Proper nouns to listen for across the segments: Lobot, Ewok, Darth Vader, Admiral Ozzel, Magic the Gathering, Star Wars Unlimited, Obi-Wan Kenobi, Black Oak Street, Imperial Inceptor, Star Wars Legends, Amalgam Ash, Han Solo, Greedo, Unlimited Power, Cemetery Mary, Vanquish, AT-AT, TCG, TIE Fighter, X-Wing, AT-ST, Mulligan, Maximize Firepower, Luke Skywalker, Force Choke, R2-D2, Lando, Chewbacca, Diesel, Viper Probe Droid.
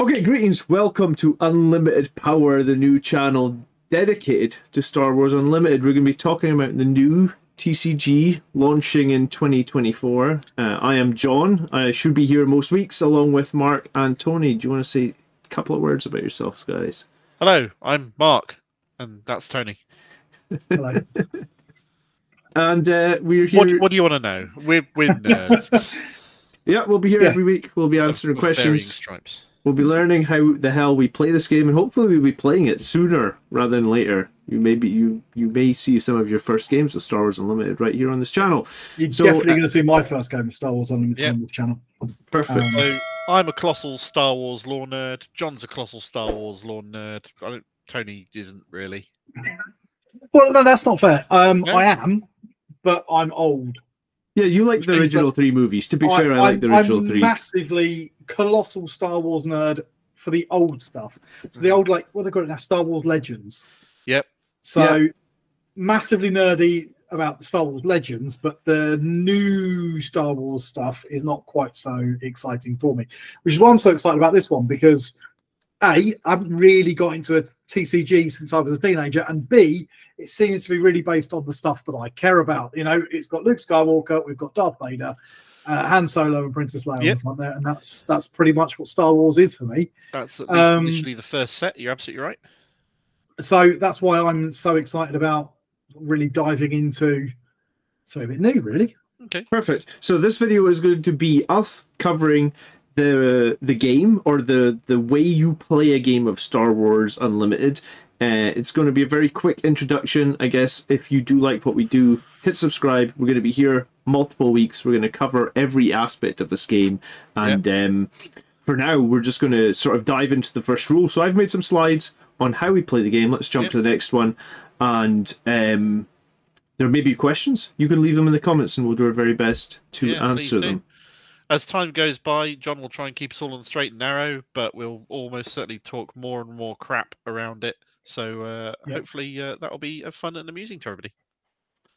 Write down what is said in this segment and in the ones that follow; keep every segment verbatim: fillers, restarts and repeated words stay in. Okay, greetings. Welcome to Unlimited Power, the new channel dedicated to Star Wars Unlimited. We're going to be talking about the new T C G launching in twenty twenty-four. Uh, I am John. I should be here most weeks along with Mark and Tony. Do you want to say a couple of words about yourselves, guys? Hello, I'm Mark, and that's Tony. Hello. And uh, we're here... What, what do you want to know? We're, we're nerds. Yeah, we'll be here yeah. every week. We'll be answering of, questions. Varying stripes. We'll be learning how the hell we play this game, and hopefully we'll be playing it sooner rather than later. You may be, you you may see some of your first games of Star Wars Unlimited right here on this channel. You're so, definitely uh, going to see my first game of Star Wars Unlimited yeah. on this channel. Perfect. Um, so I'm a colossal Star Wars lore nerd. John's a colossal Star Wars lore nerd. I don't, Tony isn't really. Well, no, that's not fair. Um, no? I am, but I'm old. Yeah, you like the original three movies. To be I, fair, I, I like the original I'm three. I'm massively colossal Star Wars nerd for the old stuff. So the old, like, what they got it now, Star Wars Legends. Yep. So yep. massively nerdy about the Star Wars Legends, but the new Star Wars stuff is not quite so exciting for me, which is why I'm so excited about this one, because A, I haven't really got into a T C G since I was a teenager, and B, it seems to be really based on the stuff that I care about. You know, it's got Luke Skywalker, we've got Darth Vader, uh, Han Solo, and Princess Leia yep. on there, and that's that's pretty much what Star Wars is for me. That's at least um, initially the first set. You're absolutely right. So that's why I'm so excited about really diving into something a bit new, really. Okay, perfect. So this video is going to be us covering the the game, or the the way you play a game of Star Wars Unlimited. Uh, it's going to be a very quick introduction, I guess. If you do like what we do, hit subscribe. We're going to be here multiple weeks. We're going to cover every aspect of this game, and yep. um, for now we're just going to sort of dive into the first rule. So I've made some slides on how we play the game. Let's jump yep. to the next one, and um, there may be questions. You can leave them in the comments and we'll do our very best to yeah, answer them. As time goes by, John will try and keep us all on the straight and narrow, but we'll almost certainly talk more and more crap around it. So uh, yeah. hopefully uh, that'll be fun and amusing to everybody.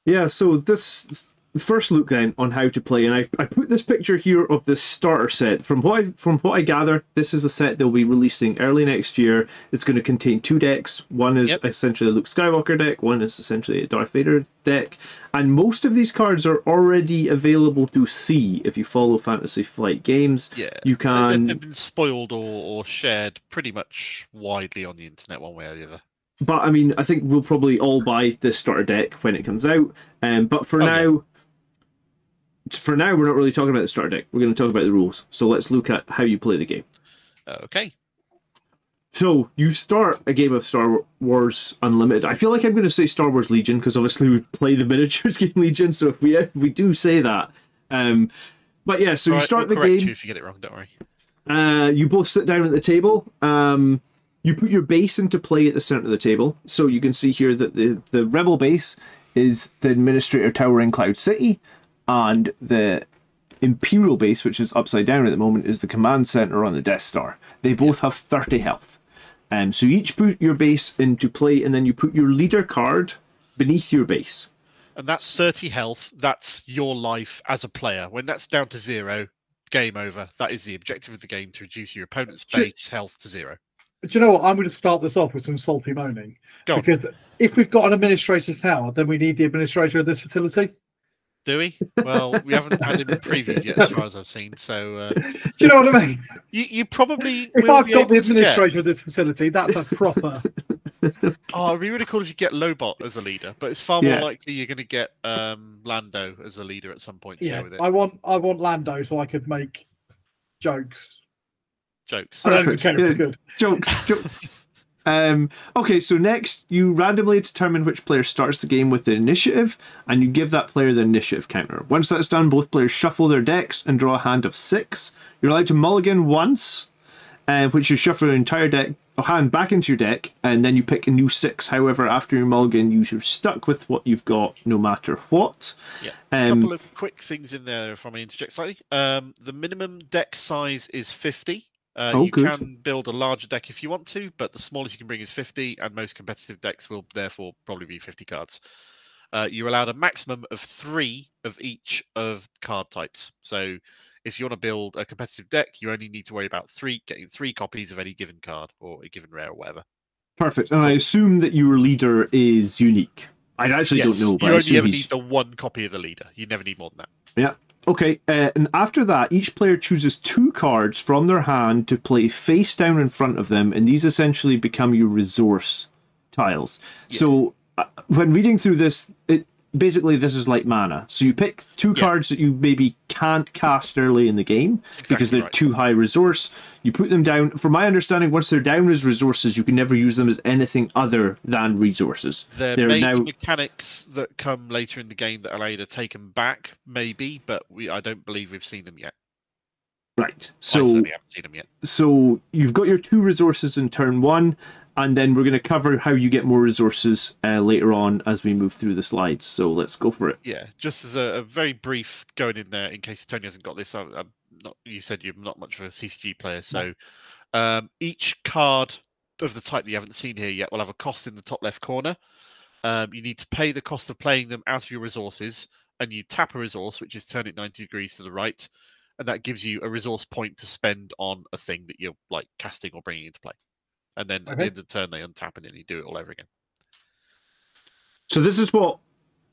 Yeah, so this first look then on how to play, and I, I put this picture here of the starter set. From what, I, from what I gather, this is a set they'll be releasing early next year. It's going to contain two decks. One is yep. essentially a Luke Skywalker deck, one is essentially a Darth Vader deck. And most of these cards are already available to see if you follow Fantasy Flight Games. Yeah, you can. They've been spoiled or, or shared pretty much widely on the internet, one way or the other. But I mean, I think we'll probably all buy this starter deck when it comes out. Um, but for oh, now, yeah. for now, we're not really talking about the starter deck. We're going to talk about the rules. So let's look at how you play the game. Okay. So you start a game of Star Wars Unlimited. I feel like I'm going to say Star Wars Legion, because obviously we play the miniatures game Legion, so if we if we do say that. Um, but yeah, so All you right, start we'll the correct game. You if you get it wrong, don't worry. Uh, you both sit down at the table. Um, you put your base into play at the center of the table. So you can see here that the, the Rebel base is the Administrator Tower in Cloud City, and the Imperial base, which is upside down at the moment, is the Command Center on the Death Star. They both have thirty health. Um, so you each put your base into play, and then you put your leader card beneath your base. And that's thirty health. That's your life as a player. When that's down to zero, game over. That is the objective of the game, to reduce your opponent's base health to zero. Do you know what? I'm going to start this off with some salty moaning. Go on. Because if we've got an administrator's tower, then we need the administrator of this facility. Do we? Well, we haven't had him previewed yet, as far as I've seen. So, uh, do you know what I mean? You, you probably. If I've got the administration of this facility, that's a proper. Oh, it'd be really cool if you get Lobot as a leader, but it's far more yeah. likely you're going to get um, Lando as a leader at some point. To yeah, go with it. I want, I want Lando so I could make jokes. Jokes. I don't even care if it's good. Jokes. Jokes. Um, okay, so next you randomly determine which player starts the game with the initiative, and you give that player the initiative counter. Once that's done, both players shuffle their decks and draw a hand of six. You're allowed to mulligan once, uh, which you shuffle your entire deck or hand back into your deck, and then you pick a new six. However, after your mulligan, you're stuck with what you've got no matter what. Yeah. Um, a couple of quick things in there, if I may interject slightly. Um, the minimum deck size is fifty. Uh, oh, you good. can build a larger deck if you want to, but the smallest you can bring is fifty, and most competitive decks will therefore probably be fifty cards. uh, you're allowed a maximum of three of each of card types. So if you want to build a competitive deck, you only need to worry about three getting three copies of any given card or a given rare or whatever. Perfect. And I assume that your leader is unique. I actually yes. don't know. But you only ever need the one copy of the leader. You never need more than that. Yeah. Okay. Uh, and after that, each player chooses two cards from their hand to play face down in front of them, and these essentially become your resource tiles. Yeah. So uh, when reading through this, it basically this is like mana. So you pick two yeah. cards that you maybe can't cast early in the game exactly because they're right. too high resource. You put them down. From my understanding, once they're down as resources, you can never use them as anything other than resources. There are now mechanics that come later in the game that allow you to take them back, maybe, but we I don't believe we've seen them yet. Right. So I certainly haven't seen them yet. So you've got your two resources in turn one, and then we're going to cover how you get more resources uh, later on as we move through the slides. So let's go for it. Yeah, just as a, a very brief going in there, in case Tony hasn't got this, I, I'm not, you said you're not much of a C C G player. So no. um, each card of the type that you haven't seen here yet will have a cost in the top left corner. Um, you need to pay the cost of playing them out of your resources, and you tap a resource, which is turn it ninety degrees to the right, and that gives you a resource point to spend on a thing that you're like casting or bringing into play. And then okay. at the end of the turn, they untap it and you do it all over again. So this is what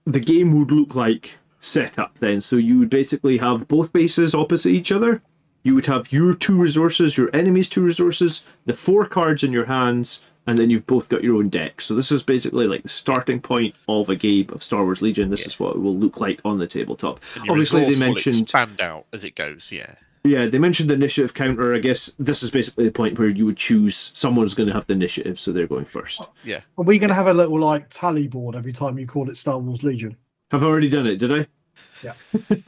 the game would look like set up then. So you would basically have both bases opposite each other. You would have your two resources, your enemy's two resources, the four cards in your hands, and then you've both got your own deck. So this is basically like the starting point of a game of Star Wars Legion. This yeah. is what it will look like on the tabletop. Obviously, they mentioned... will expand out as it goes, yeah. Yeah, they mentioned the initiative counter. I guess this is basically the point where you would choose someone's going to have the initiative, so they're going first. Yeah. Are we going to have a little like tally board every time you call it Star Wars Legion? I've already done it, did I? Yeah. I've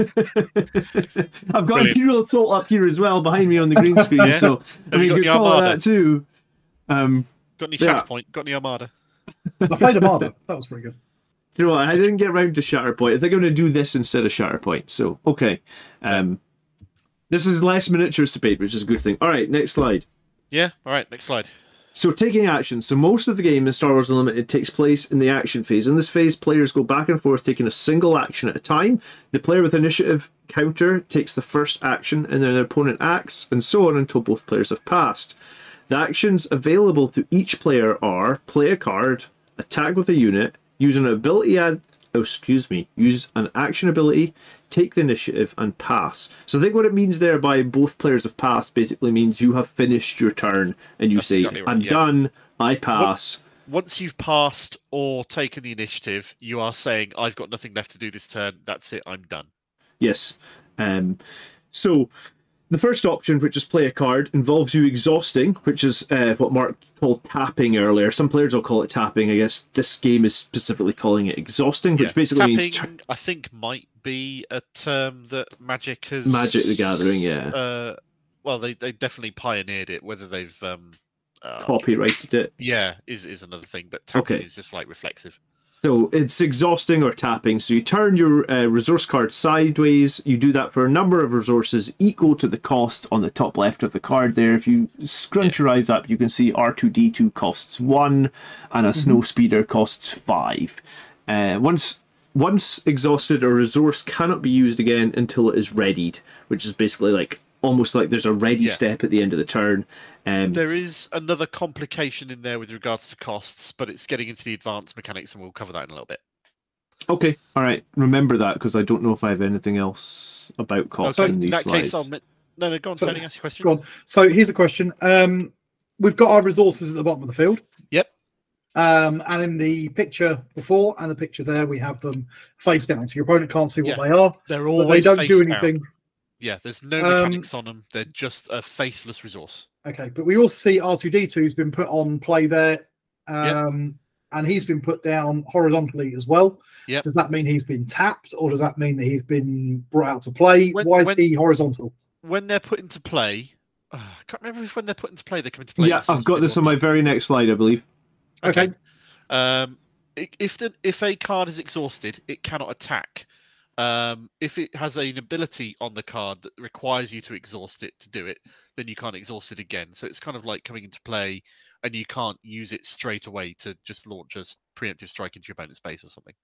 got Brilliant. Imperial Assault up here as well behind me on the green screen, yeah. so I mean, you, you could call Armada? That too. Um, got any yeah. Shatterpoint? Got any Armada? I played Armada. That was pretty good. You know what? I didn't get round to Shatterpoint. I think I'm going to do this instead of Shatterpoint. So okay. Um, This is less miniatures to paint, which is a good thing. All right, next slide. Yeah, all right, next slide. So taking action. So most of the game in Star Wars Unlimited takes place in the action phase. In this phase, players go back and forth, taking a single action at a time. The player with initiative counter takes the first action, and then their opponent acts, and so on until both players have passed. The actions available to each player are play a card, attack with a unit, use an ability ad... Oh, excuse me, use an action ability, take the initiative, and pass. So I think what it means there by both players have passed basically means you have finished your turn and you That's say, exactly right, I'm yeah. done, I pass. Once you've passed or taken the initiative, you are saying, I've got nothing left to do this turn. That's it, I'm done. Yes. Um, so the first option, which is play a card, involves you exhausting, which is uh, what Mark called tapping earlier. Some players will call it tapping. I guess this game is specifically calling it exhausting, which yeah. basically tapping, means... I think might be a term that Magic has... Magic the Gathering, yeah. Uh, well, they, they definitely pioneered it, whether they've... Um, uh, copyrighted it. Yeah, is, is another thing, but tapping okay. is just like reflexive. So it's exhausting or tapping. So you turn your uh, resource card sideways. You do that for a number of resources equal to the cost on the top left of the card there. If you scrunch yeah. your eyes up, you can see R two D two costs one and a mm-hmm. snow speeder costs five. Uh, once once exhausted, a resource cannot be used again until it is readied, which is basically like almost like there's a ready yeah. step at the end of the turn. Um, there is another complication in there with regards to costs, but it's getting into the advanced mechanics, and we'll cover that in a little bit. Okay, all right. Remember that, because I don't know if I have anything else about costs oh, so in these that slides. Case, I'll... No, no, go on, so, Tony, ask your question. Go on. So here's a question. Um, we've got our resources at the bottom of the field. Yep. Um, and in the picture before and the picture there, we have them face down, so your opponent can't see what yeah. they are. They're always so they don't do anything. Down. Yeah, there's no mechanics um, on them. They're just a faceless resource. Okay, but we also see R two D two has been put on play there, um, yep. and he's been put down horizontally as well. Yep. Does that mean he's been tapped, or does that mean that he's been brought out to play? When, Why is when, he horizontal? When they're put into play, uh, I can't remember if when they're put into play, they come into play. Yeah, I've got this on my very next slide, I believe. Okay. okay. Um, if, the, if a card is exhausted, it cannot attack. Um, if it has an ability on the card that requires you to exhaust it to do it, then you can't exhaust it again. So it's kind of like coming into play, and you can't use it straight away to just launch a preemptive strike into your opponent's base or something.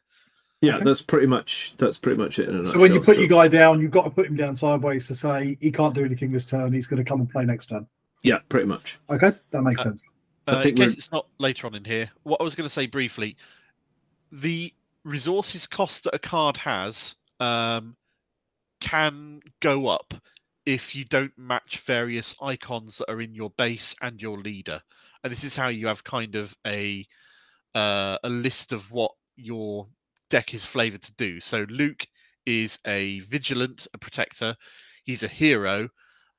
Yeah, okay. that's pretty much that's pretty much it. In a nutshell. So when you put so, your guy down, you've got to put him down sideways to say he can't do anything this turn. He's going to come and play next turn. Yeah, pretty much. Okay, that makes uh, sense. Uh, I think in case it's not later on in here, what I was going to say briefly, the resources cost that a card has um, can go up if you don't match various icons that are in your base and your leader. And this is how you have kind of a uh, a list of what your deck is flavoured to do. So Luke is a Vigilant, a Protector. He's a Hero.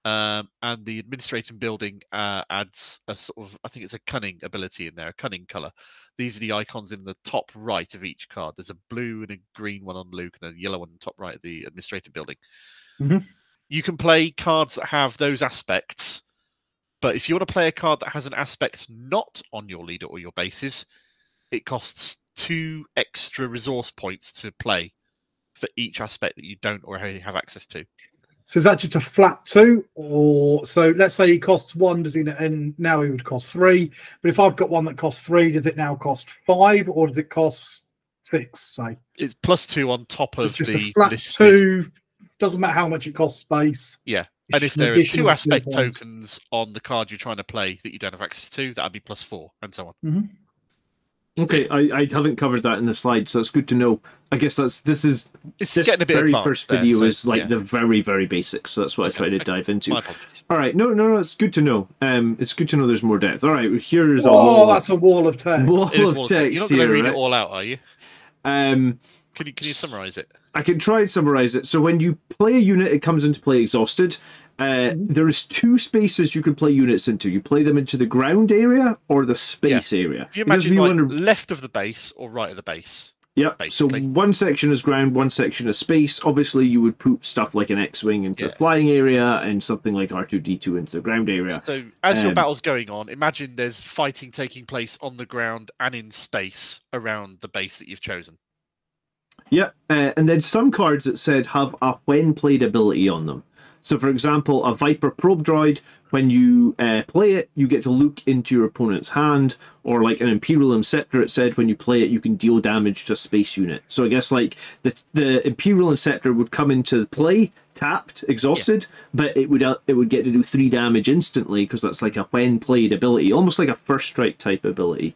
Um, and the administrating building uh, adds a sort of, I think it's a Cunning ability in there, a Cunning colour. These are the icons in the top right of each card. There's a blue and a green one on Luke and a yellow one on the top right of the administrating building. Mm-hmm. You can play cards that have those aspects, but if you want to play a card that has an aspect not on your leader or your bases, it costs two extra resource points to play for each aspect that you don't already have access to. So is that just a flat two? Or so let's say he costs one, does he, and now he would cost three. But if I've got one that costs three, does it now cost five or does it cost six? Say it's plus two on top so of just the a flat listed. two. Doesn't matter how much it costs base. Yeah. It's and if there are two aspect two tokens on the card you're trying to play that you don't have access to, that'd be plus four and so on. Mm-hmm. Okay, I, I haven't covered that in the slide, so it's good to know. I guess that's this is it's this getting a bit very first there, video so, is like yeah. the very very basics, so that's what so, I try to okay. dive into. All right, no, no, no, it's good to know. Um, it's good to know there's more depth. All right, here is oh, a wall. Oh, that's a wall of text. Wall it of wall text. text. You're not going to read right? it all out, are you? Um, can you can you summarize it? I can try and summarize it. So when you play a unit, it comes into play exhausted. Uh, there is two spaces you can play units into. You play them into the ground area or the space yeah. area. If you imagine you like wonder... left of the base or right of the base. Yeah, basically. So one section is ground, one section is space. Obviously, you would put stuff like an X-Wing into yeah. the flying area and something like R two D two into the ground area. So as um, your battle's going on, imagine there's fighting taking place on the ground and in space around the base that you've chosen. Yeah, uh, and then some cards that said have a when played ability on them. So, for example, a Viper Probe Droid, when you uh, play it, you get to look into your opponent's hand, or like an Imperial Inceptor, it said when you play it, you can deal damage to a space unit. So I guess like the the Imperial Inceptor would come into play, tapped, exhausted, yeah. but it would uh, it would get to do three damage instantly because that's like a when played ability, almost like a first strike type ability.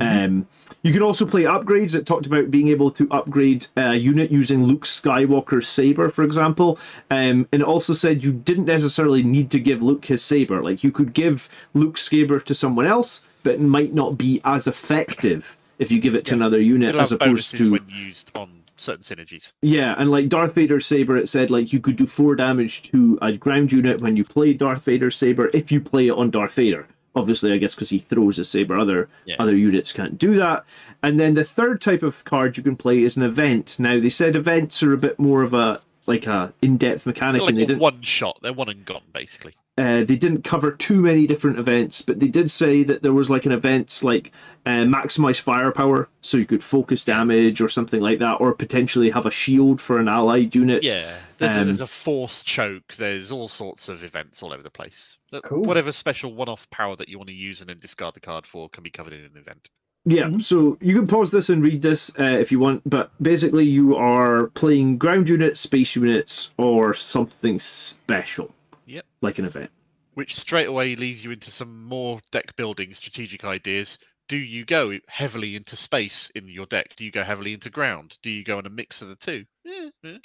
Mm-hmm. Um, you can also play upgrades. It talked about being able to upgrade a unit using Luke Skywalker's saber, for example. Um, and it also said you didn't necessarily need to give Luke his saber. Like you could give Luke's saber to someone else, but it might not be as effective if you give it to yeah. another unit. It'll as opposed to when used on certain synergies. Yeah, and like Darth Vader's saber, it said like you could do four damage to a ground unit when you play Darth Vader's saber if you play it on Darth Vader. Obviously, I guess because he throws his saber, other yeah. other units can't do that. And then the third type of card you can play is an event. Now they said events are a bit more of a like a in-depth mechanic, like and they didn't one shot. They're one and gone, basically. Uh, they didn't cover too many different events, but they did say that there was like an event like uh, Maximize Firepower, so you could focus damage or something like that, or potentially have a shield for an allied unit. Yeah. There's, um, a, there's a Force Choke. There's all sorts of events all over the place. Cool. Whatever special one-off power that you want to use and then discard the card for can be covered in an event. Yeah, mm-hmm. So you can pause this and read this uh, if you want, but basically you are playing ground units, space units, or something special. Yep. Like an event. Which straight away leads you into some more deck-building strategic ideas. Do you go heavily into space in your deck? Do you go heavily into ground? Do you go in a mix of the two? Yeah, yeah.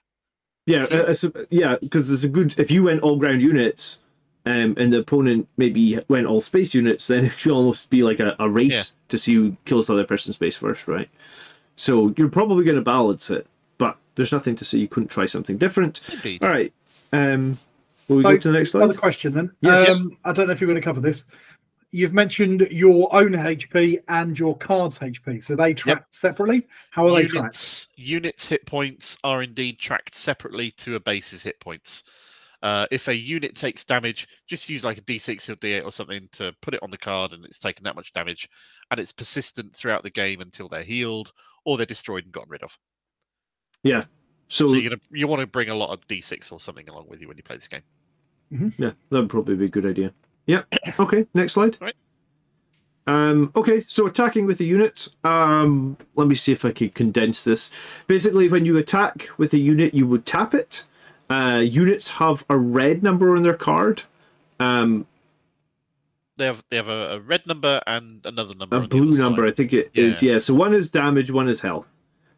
Yeah, uh, so, yeah, because there's a good. If you went all ground units, um, and the opponent maybe went all space units, then it should almost be like a, a race yeah. to see who kills the other person's space first, right? So you're probably going to balance it, but there's nothing to say you couldn't try something different. Indeed. All right. Um, will we so, go to the next slide? Another question then. Yes. Um, I don't know if you're going to cover this. You've mentioned your own H P and your card's H P. So they tracked yep. separately? How are units, they tracked? Units' hit points are indeed tracked separately to a base's hit points. Uh, if a unit takes damage, just use like a D six or D eight or something to put it on the card and it's taken that much damage. And it's persistent throughout the game until they're healed or they're destroyed and gotten rid of. Yeah. So, so you're gonna, you want to bring a lot of D six or something along with you when you play this game. Mm-hmm. Yeah, that would probably be a good idea. Yeah. Okay. Next slide. All right. Um, okay, so attacking with a unit, um, let me see if I can condense this. Basically, when you attack with a unit, you would tap it. Uh, units have a red number on their card. Um, they have they have a, a red number and another number. A on blue the number, side. I think it yeah. is. Yeah, so one is damage, one is health.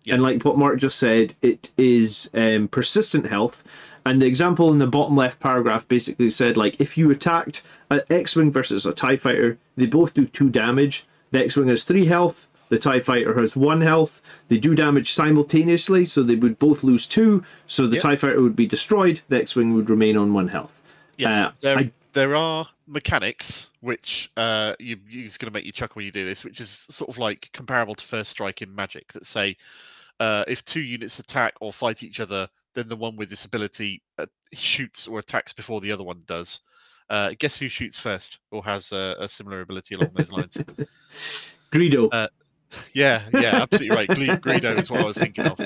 Yeah. And like what Mark just said, it is um, persistent health. And the example in the bottom left paragraph basically said, like, if you attacked an X-Wing versus a TIE Fighter, they both do two damage. The X-Wing has three health. The TIE Fighter has one health. They do damage simultaneously, so they would both lose two. So the yep. TIE Fighter would be destroyed. The X-Wing would remain on one health. Yes, uh, there, I, there are mechanics which uh, you, you're just going to make you chuckle when you do this, which is sort of like comparable to First Strike in Magic that say uh, if two units attack or fight each other, then the one with this ability uh, shoots or attacks before the other one does. Uh, guess who shoots first or has a, a similar ability along those lines? Greedo. Uh, yeah, yeah, absolutely right. Greedo is what I was thinking of.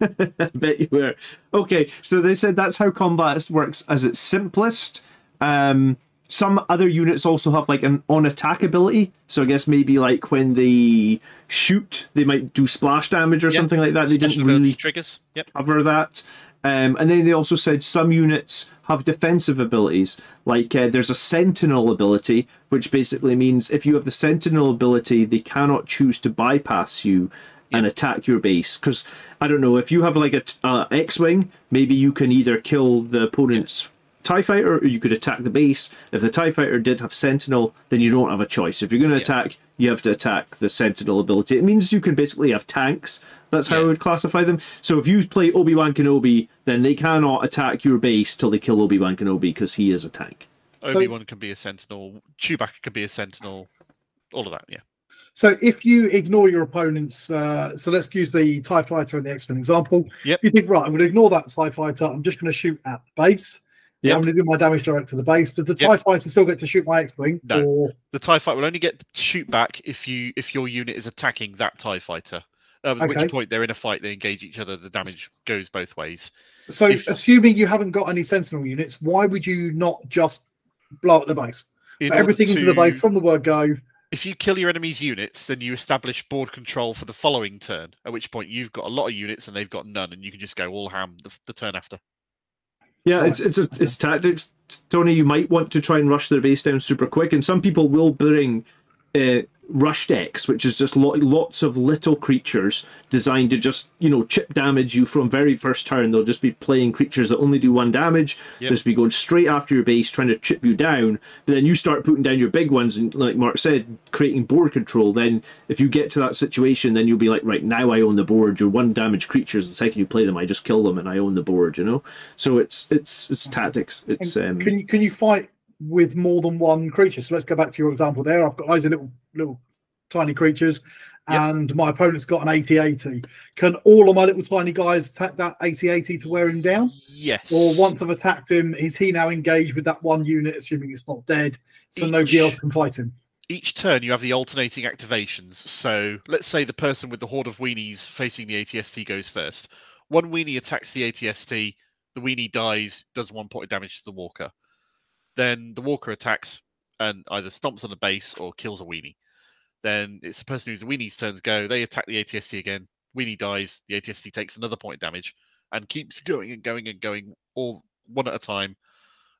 I bet you were. Okay, so they said that's how combat works as its simplest. Um, some other units also have like an on-attack ability. So I guess maybe like when they shoot, they might do splash damage or yep. something like that. They Special didn't really triggers. Yep. cover that. Um, and then they also said some units have defensive abilities. Like uh, there's a Sentinel ability, which basically means if you have the Sentinel ability, they cannot choose to bypass you yep. and attack your base. Because, I don't know, if you have like an uh, X-Wing, maybe you can either kill the opponent's TIE Fighter or you could attack the base. If the TIE Fighter did have Sentinel, then you don't have a choice. If you're going to yep. attack, you have to attack the Sentinel ability. It means you can basically have tanks. That's how yeah. I would classify them. So if you play Obi-Wan Kenobi, then they cannot attack your base till they kill Obi-Wan Kenobi because he is a tank. Obi-Wan so, can be a sentinel. Chewbacca can be a sentinel. All of that, yeah. So if you ignore your opponent's... Uh, so let's use the TIE Fighter and the X-Men example. Yep. You think, right, I'm going to ignore that TIE Fighter. I'm just going to shoot at the base. Yep. I'm going to do my damage direct to the base. Does the TIE yep. Fighter still get to shoot my X-Wing? No. Or... The TIE Fighter will only get to shoot back if, you, if your unit is attacking that TIE Fighter. At okay. which point they're in a fight, they engage each other, the damage goes both ways. So if, assuming you haven't got any Sentinel units, why would you not just blow up the base? In everything to, into the base from the word go. If you kill your enemy's units, then you establish board control for the following turn, at which point you've got a lot of units and they've got none, and you can just go all ham the, the turn after. Yeah, right. it's it's a, it's tactics, Tony. You might want to try and rush their base down super quick, and some people will bring... Uh, rush decks, which is just lo lots of little creatures designed to just, you know, chip damage you from very first turn. They'll just be playing creatures that only do one damage. Yep. They'll just be going straight after your base, trying to chip you down. But then you start putting down your big ones and, like Mark said, creating board control. Then if you get to that situation, then you'll be like, right, now I own the board. Your one damage creatures, the second you play them, I just kill them and I own the board, you know? So it's it's it's tactics. It's um, can you, can you fight with more than one creature? So let's go back to your example there. I've got loads of little little tiny creatures yep. and my opponent's got an A T A T. Can all of my little tiny guys attack that A T A T to wear him down? Yes. Or once I've attacked him, is he now engaged with that one unit, assuming it's not dead, so each, nobody else can fight him? Each turn you have the alternating activations. So let's say the person with the horde of weenies facing the A T S T goes first. One weenie attacks the A T S T, the weenie dies, does one point of damage to the walker. Then the walker attacks and either stomps on the base or kills a weenie. Then it's the person who's a weenie's turns go. They attack the A T S T again. Weenie dies. The A T S T takes another point of damage and keeps going and going and going all one at a time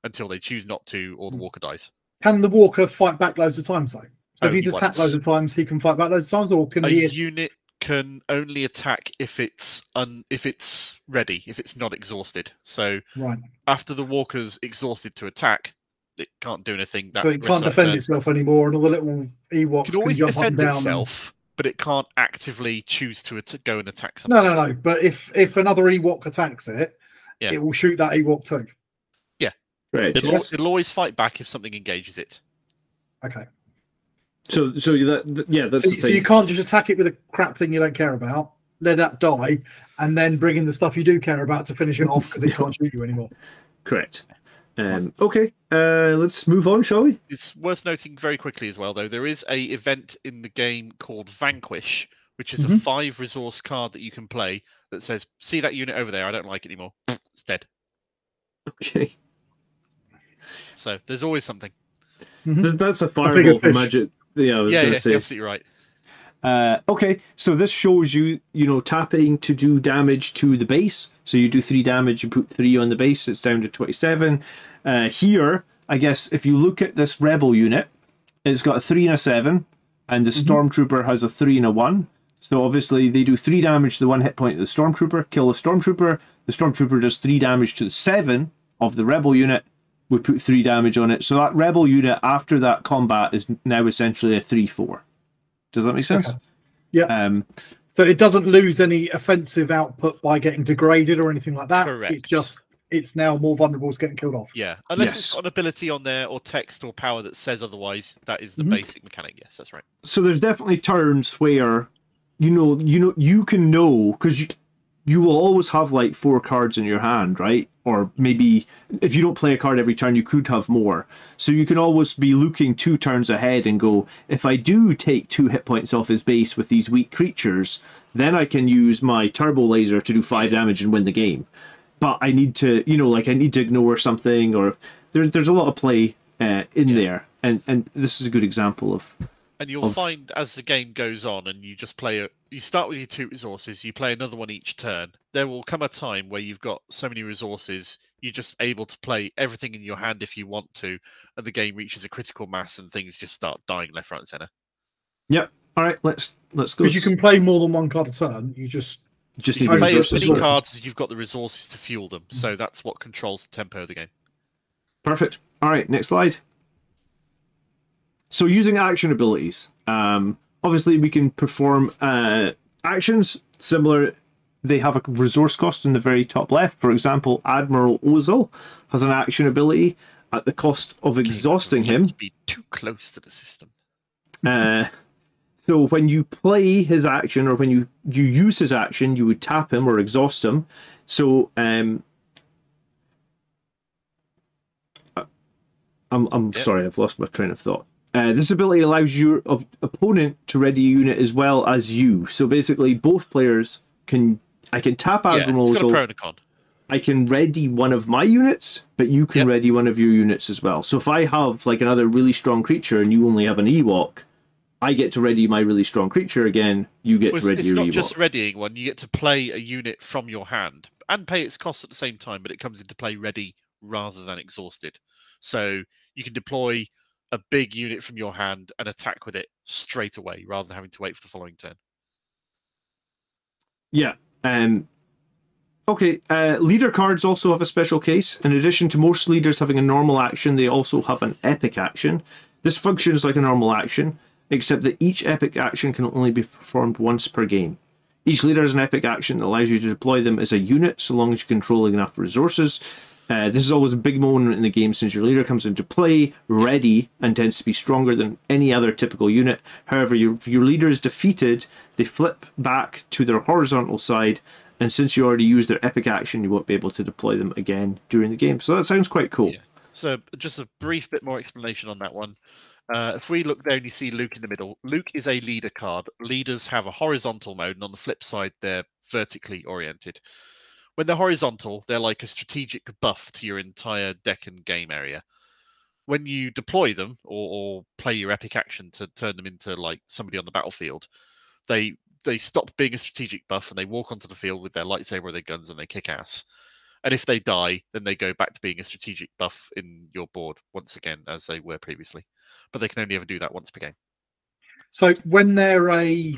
until they choose not to or the walker dies. Can the walker fight back loads of times, though? So if he's attacked loads of times, he can fight back loads of times, or can he... A unit can only attack if it's un if it's ready, if it's not exhausted. So right. after the walker's exhausted to attack, it can't do anything. That so it can't defend turn. itself anymore, and all the little Ewoks can always can jump defend up and down itself, and... but it can't actively choose to go and attack something. No, no, no. But if if another Ewok attacks it, yeah. it will shoot that Ewok too. Yeah, right. It'll, yes. it'll always fight back if something engages it. Okay. So, so that, that yeah, that's so, the thing. So you can't just attack it with a crap thing you don't care about, let that die, and then bring in the stuff you do care about to finish it off because it can't shoot you anymore. Correct. Um, okay, uh, let's move on, shall we? It's worth noting very quickly as well, though, there is a event in the game called Vanquish, which is mm-hmm. a five resource card that you can play that says, see that unit over there, I don't like it anymore. It's dead. Okay. So there's always something. Mm-hmm. That's a fireball from Magic Yeah, I was yeah, going to yeah, say. You're absolutely right. Uh, okay, so this shows you, you know, tapping to do damage to the base. So you do three damage, you put three on the base, it's down to twenty-seven. Uh, here, I guess if you look at this rebel unit, it's got a three and a seven, and the mm-hmm. stormtrooper has a three and a one. So obviously they do three damage to the one hit point of the stormtrooper, kill the stormtrooper. The stormtrooper does three damage to the seven of the rebel unit. We put three damage on it. So that rebel unit after that combat is now essentially a three four. Does that make sense? Okay. Yeah. Um, so it doesn't lose any offensive output by getting degraded or anything like that. Correct. It just, it's now more vulnerable to getting killed off. Yeah. Unless yes. it's got an ability on there or text or power that says otherwise, that is the mm-hmm. basic mechanic. Yes, that's right. So there's definitely turns where, you know, you know, you can know, because you, you will always have like four cards in your hand, right? Or maybe if you don't play a card every turn, you could have more. So you can always be looking two turns ahead and go, if I do take two hit points off his base with these weak creatures, then I can use my turbo laser to do five damage and win the game. But I need to, you know, like I need to ignore something, or there, there's a lot of play uh, in yeah. there. And, and this is a good example of... And you'll of... find as the game goes on and you just play, a, you start with your two resources, you play another one each turn. There will come a time where you've got so many resources, you're just able to play everything in your hand if you want to, and the game reaches a critical mass and things just start dying left, right, and centre. Yep. All right, let's let's go. Because you can play more than one card a turn, you just... You just you need play as many cards as you've got the resources to fuel them, mm-hmm. so that's what controls the tempo of the game. Perfect. All right, next slide. So using action abilities, um, obviously we can perform uh, actions similar. They have a resource cost in the very top left. For example, Admiral Ozzel has an action ability at the cost of exhausting him. Be too close to the system. Uh, so when you play his action, or when you you use his action, you would tap him or exhaust him. So um, I'm I'm yep. sorry, I've lost my train of thought. Uh, this ability allows your op opponent to ready a unit as well as you. So basically, both players can. I can tap Admiral. Yeah, it's got a pro and a con. I can ready one of my units, but you can yep. ready one of your units as well. So if I have like another really strong creature and you only have an Ewok, I get to ready my really strong creature again. You get well, to ready your Ewok. It's not just readying one. You get to play a unit from your hand and pay its cost at the same time, but it comes into play ready rather than exhausted. So you can deploy a big unit from your hand and attack with it straight away rather than having to wait for the following turn. Yeah. Um, okay. Uh, leader cards also have a special case. In addition to most leaders having a normal action, they also have an epic action. This functions like a normal action, except that each epic action can only be performed once per game. Each leader has an epic action that allows you to deploy them as a unit so long as you're controlling enough resources. Uh, this is always a big moment in the game since your leader comes into play, ready, and tends to be stronger than any other typical unit. However, your, if your leader is defeated, they flip back to their horizontal side, and since you already used their epic action, you won't be able to deploy them again during the game. So that sounds quite cool. Yeah. So just a brief bit more explanation on that one. Uh, if we look down, you see Luke in the middle. Luke is a leader card. Leaders have a horizontal mode, and on the flip side, they're vertically oriented. When they're horizontal, they're like a strategic buff to your entire deck and game area. When you deploy them or, or play your epic action to turn them into like somebody on the battlefield, they they stop being a strategic buff and they walk onto the field with their lightsaber or their guns and they kick ass. And if they die, then they go back to being a strategic buff in your board once again, as they were previously. But they can only ever do that once per game. So when they're a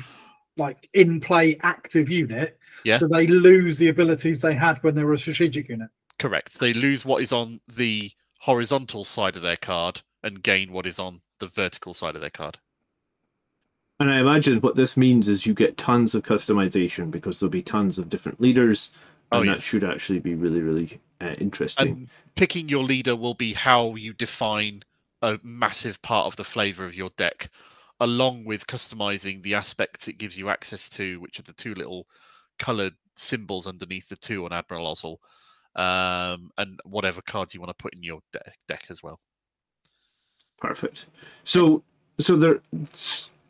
like in-play active unit, yeah. so they lose the abilities they had when they were a strategic unit. Correct. They lose what is on the horizontal side of their card and gain what is on the vertical side of their card. And I imagine what this means is you get tons of customization because there'll be tons of different leaders, and oh, yeah. that should actually be really, really uh, interesting. And picking your leader will be how you define a massive part of the flavour of your deck, along with customizing the aspects it gives you access to, which are the two little coloured symbols underneath the two on Admiral Ozzel, um, and whatever cards you want to put in your de deck as well. Perfect. So, so there.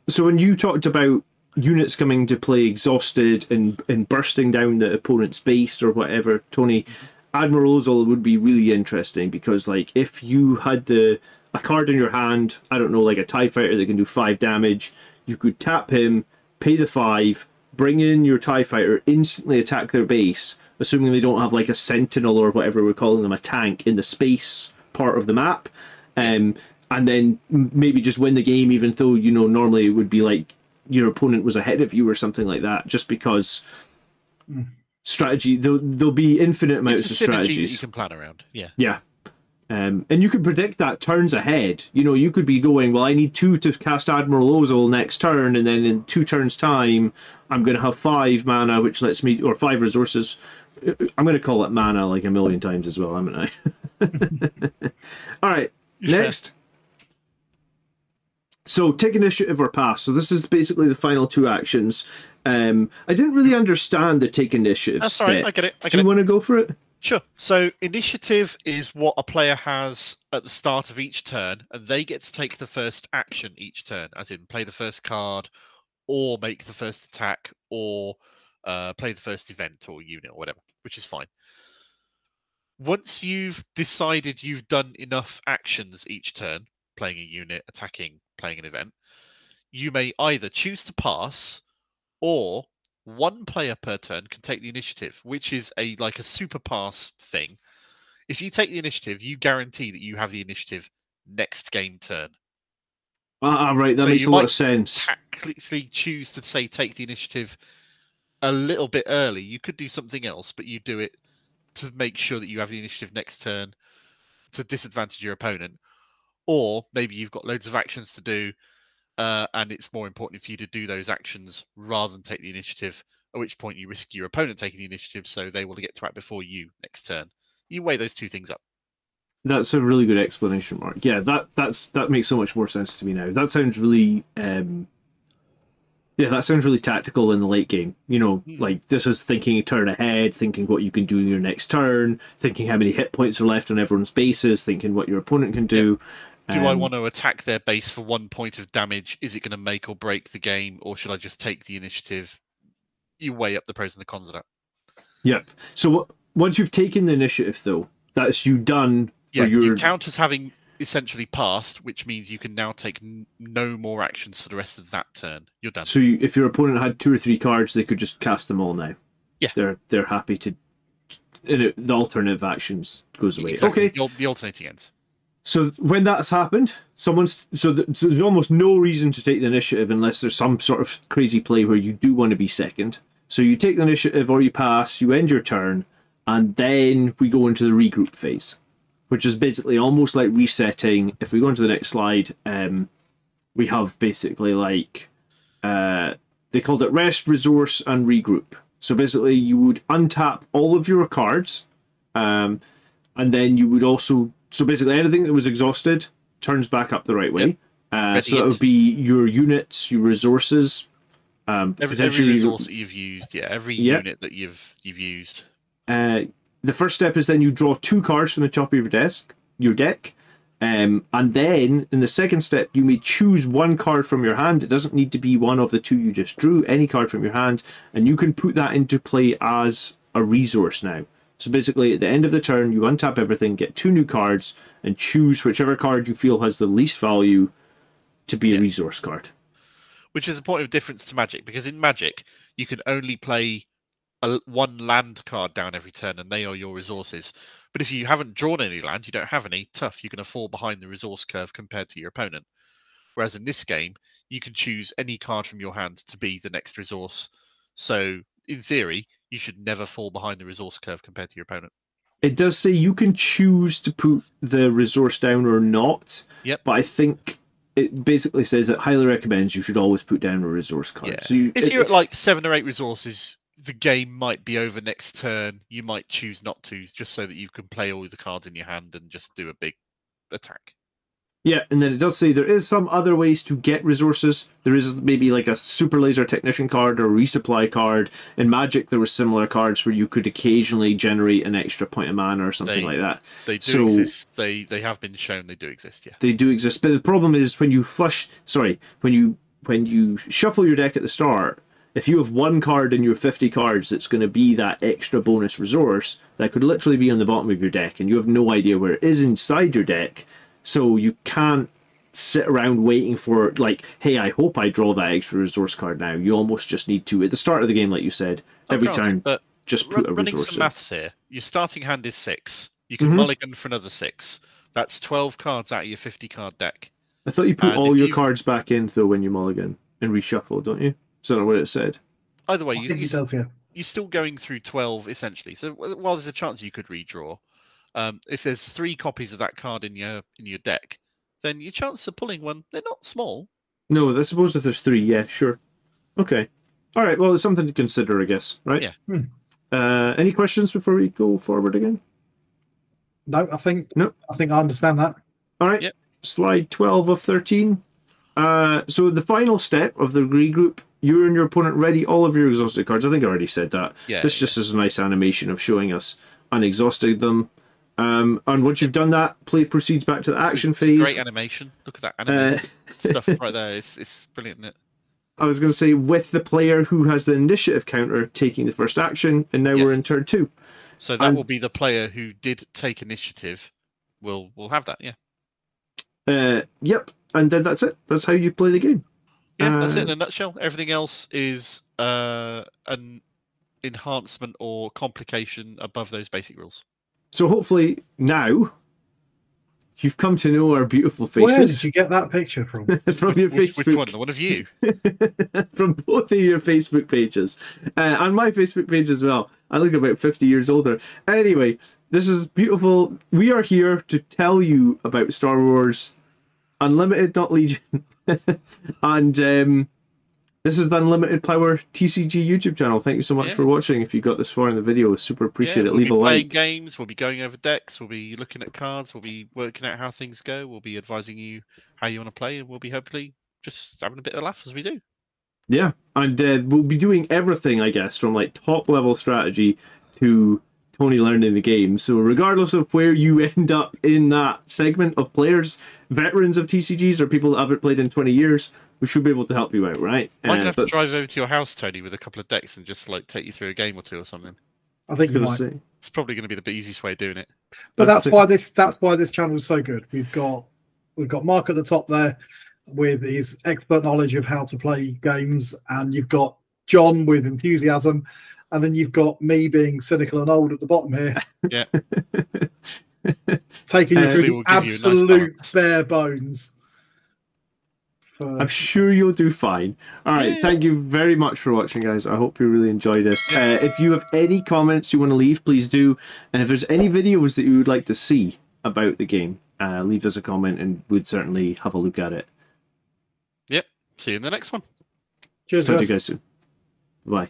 So when you talked about units coming to play exhausted and and bursting down the opponent's base or whatever, Tony, Admiral Ozzel would be really interesting because, like, if you had the a card in your hand, I don't know, like a TIE Fighter that can do five damage, you could tap him, pay the five, bring in your TIE Fighter, instantly attack their base, assuming they don't have like a sentinel or whatever we're calling them, a tank in the space part of the map, um, and then maybe just win the game, even though, you know, normally it would be like your opponent was ahead of you or something like that, just because... Mm. Strategy, there'll, there'll be infinite amounts it's a of strategies that you can plan around. Yeah, yeah, um, and you can predict that turns ahead. You know, you could be going, well, I need two to cast Admiral Ozzel next turn, and then in two turns' time, I'm going to have five mana, which lets me, or five resources. I'm going to call it mana like a million times as well, haven't I? All right, You're next. Set. So take initiative or pass. So this is basically the final two actions. Um, I didn't really understand the take initiative. That's all right, I get it. I get Do you it. want to go for it? Sure. So initiative is what a player has at the start of each turn, and they get to take the first action each turn, as in play the first card, or make the first attack, or uh, play the first event or unit or whatever, which is fine. Once you've decided you've done enough actions each turn, playing a unit, attacking, playing an event, you may either choose to pass, or one player per turn can take the initiative, which is a like a super pass thing. If you take the initiative, you guarantee that you have the initiative next game turn. Ah, right, that so makes a lot of sense. Tactically choose to say take the initiative a little bit early. You could do something else, but you do it to make sure that you have the initiative next turn to disadvantage your opponent. Or maybe you've got loads of actions to do, uh, and it's more important for you to do those actions rather than take the initiative, at which point you risk your opponent taking the initiative, so they will get to act before you next turn. You weigh those two things up. That's a really good explanation, Mark. Yeah, that that's that makes so much more sense to me now. That sounds really, um, yeah, that sounds really tactical in the late game. You know, mm. like this is thinking a turn ahead, thinking what you can do in your next turn, thinking how many hit points are left on everyone's bases, thinking what your opponent can do. Yep. Do I want to attack their base for one point of damage? Is it going to make or break the game, or should I just take the initiative? You weigh up the pros and the cons of that. Yep. So once you've taken the initiative, though, that's you done. Yeah, your... you count as having essentially passed, which means you can now take no more actions for the rest of that turn. You're done. So you, if your opponent had two or three cards, they could just cast them all now. Yeah. They're they're happy to. And it, the alternative actions goes away. Exactly. Okay. The, the alternating ends. So when that's happened, someone's so, the, so there's almost no reason to take the initiative unless there's some sort of crazy play where you do want to be second. So you take the initiative or you pass, you end your turn, and then we go into the regroup phase, which is basically almost like resetting. If we go into the next slide, um, we have basically like, uh, they called it rest, resource, and regroup. So basically you would untap all of your cards, um, and then you would also... So basically anything that was exhausted turns back up the right way. Yep. Uh, so that would be your units, your resources. Um, every, potentially... every resource that you've used, yeah, every yep. unit that you've you've used. Uh, the first step is then you draw two cards from the top of your desk, your deck. Um, and then in the second step, you may choose one card from your hand. It doesn't need to be one of the two you just drew, any card from your hand. And you can put that into play as a resource now. So basically, at the end of the turn, you untap everything, get two new cards, and choose whichever card you feel has the least value to be yeah. a resource card. Which is a point of difference to Magic, because in Magic, you can only play a, one land card down every turn, and they are your resources. But if you haven't drawn any land, you don't have any, tough, you're going to fall behind the resource curve compared to your opponent. Whereas in this game, you can choose any card from your hand to be the next resource. So, in theory... you should never fall behind the resource curve compared to your opponent. It does say you can choose to put the resource down or not. Yep. But I think it basically says it highly recommends you should always put down a resource card. Yeah. So you, if it, you're at like seven or eight resources, the game might be over next turn. You might choose not to, just so that you can play all the cards in your hand and just do a big attack. Yeah, and then it does say there is some other ways to get resources. There is maybe like a super laser technician card or a resupply card. In Magic, there were similar cards where you could occasionally generate an extra point of mana or something they, like that. They do so exist. They they have been shown they do exist. Yeah, they do exist. But the problem is when you flush, sorry, when you when you shuffle your deck at the start, if you have one card in your fifty cards, that's going to be that extra bonus resource that could literally be on the bottom of your deck, and you have no idea where it is inside your deck. So you can't sit around waiting for, like, hey, I hope I draw that extra resource card now. You almost just need to, at the start of the game, like you said, every time, just put a resource in. Running some maths here, your starting hand is six. You can mm-hmm. mulligan for another six. That's twelve cards out of your fifty-card deck. I thought you put and all your you... cards back in, though, when you mulligan and reshuffle, don't you? Is that not what it said? Either way, you, you, does, yeah. you're still going through twelve, essentially. So while there's a chance you could redraw, um, if there's three copies of that card in your in your deck, then your chances of pulling one, they're not small. No, I suppose if there's three, yeah, sure. Okay. All right, well, it's something to consider, I guess, right? Yeah. Hmm. Uh, any questions before we go forward again? No, I think no. I think I understand that. All right, yep. Slide twelve of thirteen. Uh, so the final step of the regroup, you and your opponent ready all of your exhausted cards. I think I already said that. Yeah, this yeah, just yeah. is a nice animation of showing us unexhausted them. Um, and once you've done that, play proceeds back to the action it's a, it's phase. Great animation. Look at that animated uh, stuff right there. It's, it's brilliant, isn't it? I was going to say, with the player who has the initiative counter taking the first action, and now yes. we're in turn two. So that and, will be the player who did take initiative will will have that, yeah. Uh, yep, and then that's it. That's how you play the game. Yeah, uh, that's it in a nutshell. Everything else is uh, an enhancement or complication above those basic rules. So hopefully now you've come to know our beautiful faces. Where did you get that picture from? From your which, Facebook. Which one? The one of you? From both of your Facebook pages. Uh, and my Facebook page as well. I look about fifty years older. Anyway, this is beautiful. We are here to tell you about Star Wars Unlimited, not Legion. And um, this is the Unlimited Power T C G YouTube channel. Thank you so much yeah. for watching. If you got this far in the video, super appreciate yeah, it. We'll Leave a like. We'll be playing games. We'll be going over decks. We'll be looking at cards. We'll be working out how things go. We'll be advising you how you want to play. And we'll be hopefully just having a bit of a laugh as we do. Yeah, and uh, we'll be doing everything, I guess, from like top-level strategy to Tony learning the game. So regardless of where you end up in that segment of players, veterans of T C Gs or people that haven't played in twenty years, we should be able to help you out, right? I'm going to have to drive over to your house, Tony, with a couple of decks and just like take you through a game or two or something. I think you might. It's probably going to be the easiest way of doing it. But that's why this that's why this channel is so good. We've got we've got Mark at the top there with his expert knowledge of how to play games, and you've got John with enthusiasm, and then you've got me being cynical and old at the bottom here. Yeah. Taking you through the absolute nice bare bones. For... I'm sure you'll do fine. All right, yeah. Thank you very much for watching, guys. I hope you really enjoyed this. Uh, if you have any comments you want to leave, please do. And if there's any videos that you would like to see about the game, uh, leave us a comment and we'd certainly have a look at it. See you in the next one. Cheers, guys. Talk to you guys soon. Bye.